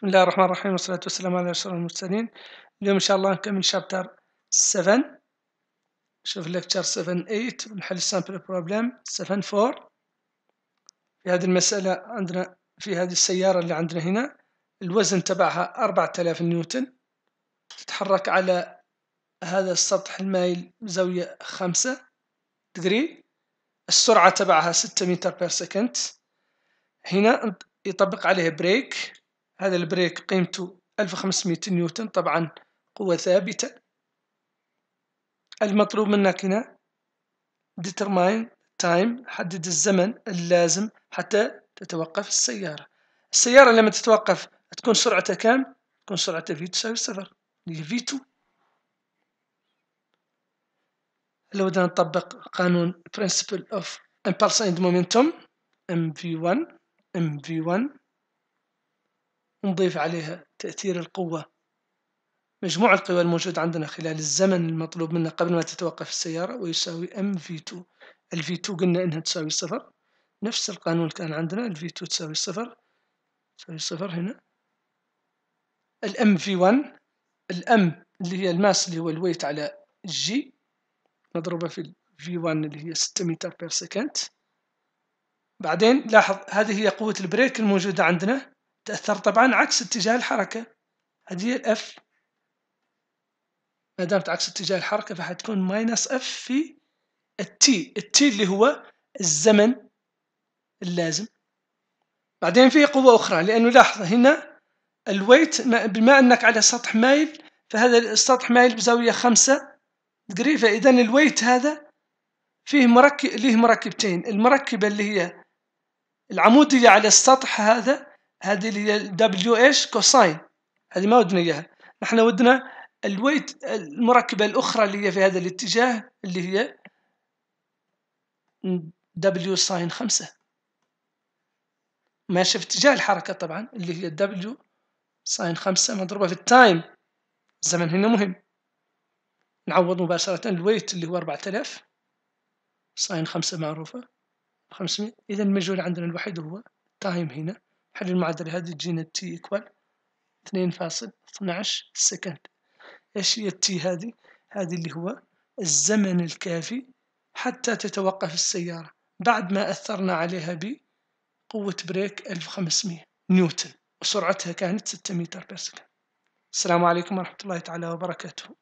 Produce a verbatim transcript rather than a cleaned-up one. بسم الله الرحمن الرحيم والصلاة والسلام على رسول المرسلين. اليوم إن شاء الله نكمل شابتر سبعة، نشوف لكتشر سبعة ثمانية ونحل سامبل بروبليم سبعة أربعة. في هذه المسألة عندنا في هذه السيارة اللي عندنا هنا الوزن تبعها أربعة آلاف نيوتن، تتحرك على هذا السطح المايل بزاوية خمسة درجة، السرعة تبعها ستة متر بير سكند. هنا يطبق عليه بريك، هذا البريك قيمته ألف وخمسمائة نيوتن، طبعا قوة ثابتة. المطلوب منك هنا ديترماين تايم، حدد الزمن اللازم حتى تتوقف السيارة. السيارة لما تتوقف تكون سرعتها كام؟ تكون سرعتها في تساوي صفر، اللي هي في اثنين. لو بدنا نطبق قانون principle of impulse and momentum إم في واحد إم في واحد، نضيف عليها تأثير القوة، مجموع القوى الموجودة عندنا خلال الزمن المطلوب منا قبل ما تتوقف السيارة، ويساوي إم في اثنين. الفي اثنين قلنا إنها تساوي صفر، نفس القانون كان عندنا، الفي اثنين تساوي صفر، تساوي صفر هنا. الام في واحد، الام اللي هي الماس اللي هو الويت على جي، مضروبة في في واحد اللي هي ستة متر بير سكند. بعدين لاحظ هذه هي قوة البريك الموجودة عندنا، تأثر طبعا عكس اتجاه الحركة، هذه هي الإف، ما دامت عكس اتجاه الحركة فحتكون ماينس إف في التي، التي اللي هو الزمن اللازم. بعدين في قوة أخرى، لأنه لاحظ هنا الويت، بما أنك على سطح مايل فهذا السطح مايل بزاوية خمسة درجة، فإذا الويت هذا فيه مركب، ليه مركبتين، المركبة اللي هي العمودية على السطح هذا، هذه اللي هي دبليو ايش كوساين، هذه ما ودنا اياها، نحن ودنا الويت المركبة الأخرى اللي هي في هذا الاتجاه اللي هي دبليو ساين خمسة، ماشية في اتجاه الحركة طبعا، اللي هي دبليو ساين خمسة مضروبة في التايم، الزمن هنا مهم. نعوض مباشرة الويت اللي هو أربعة آلاف ساين خمسة معروفة خمسمائة، إذا المجهول عندنا الوحيد هو تايم. هنا حل المعادلة هذه تجينا تي إيكوال اثنين فاصل اثناعش سكند. إيش هي التي هذه؟ هذه اللي هو الزمن الكافي حتى تتوقف السيارة بعد ما أثرنا عليها بقوة بريك ألف وخمسمائة نيوتن، وسرعتها كانت ستة متر بير سكند. السلام عليكم ورحمة الله تعالى وبركاته.